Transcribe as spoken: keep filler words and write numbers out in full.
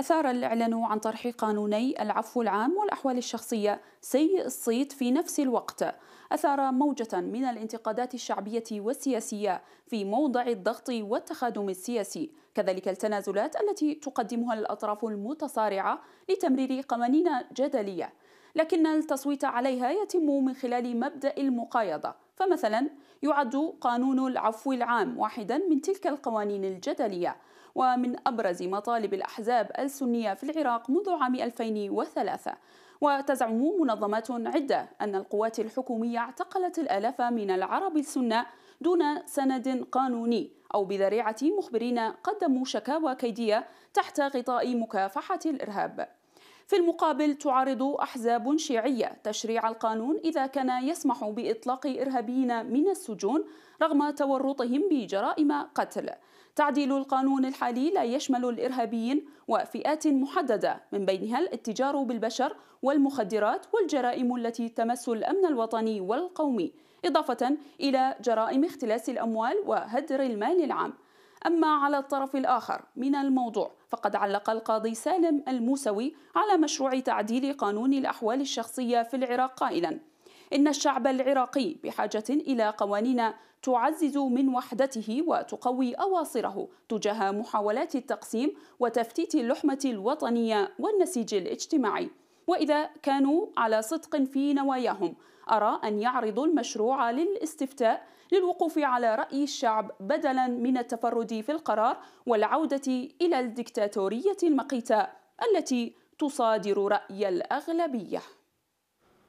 أثار الإعلان عن طرح قانوني العفو العام والأحوال الشخصية سيء الصيت في نفس الوقت، أثار موجة من الانتقادات الشعبية والسياسية في موضع الضغط والتخادم السياسي، كذلك التنازلات التي تقدمها الأطراف المتصارعة لتمرير قوانين جدلية، لكن التصويت عليها يتم من خلال مبدأ المقايضة. فمثلا يعد قانون العفو العام واحدا من تلك القوانين الجدلية، ومن أبرز مطالب الأحزاب السنية في العراق منذ عام ألفين وثلاثة. وتزعم منظمات عدة أن القوات الحكومية اعتقلت الآلاف من العرب السنة دون سند قانوني أو بذريعة مخبرين قدموا شكاوى كيدية تحت غطاء مكافحة الإرهاب. في المقابل تعارض أحزاب شيعية تشريع القانون إذا كان يسمح بإطلاق إرهابيين من السجون رغم تورطهم بجرائم قتل. تعديل القانون الحالي لا يشمل الإرهابيين وفئات محددة من بينها الاتجار بالبشر والمخدرات والجرائم التي تمس الأمن الوطني والقومي، إضافة إلى جرائم اختلاس الأموال وهدر المال العام. أما على الطرف الآخر من الموضوع فقد علق القاضي سالم الموسوي على مشروع تعديل قانون الأحوال الشخصية في العراق قائلا إن الشعب العراقي بحاجة إلى قوانين تعزز من وحدته وتقوي أواصره تجاه محاولات التقسيم وتفتيت اللحمة الوطنية والنسيج الاجتماعي، وإذا كانوا على صدق في نواياهم أرى أن يعرضوا المشروع للاستفتاء للوقوف على رأي الشعب بدلا من التفرد في القرار والعودة إلى الدكتاتورية المقيتة التي تصادر رأي الأغلبية.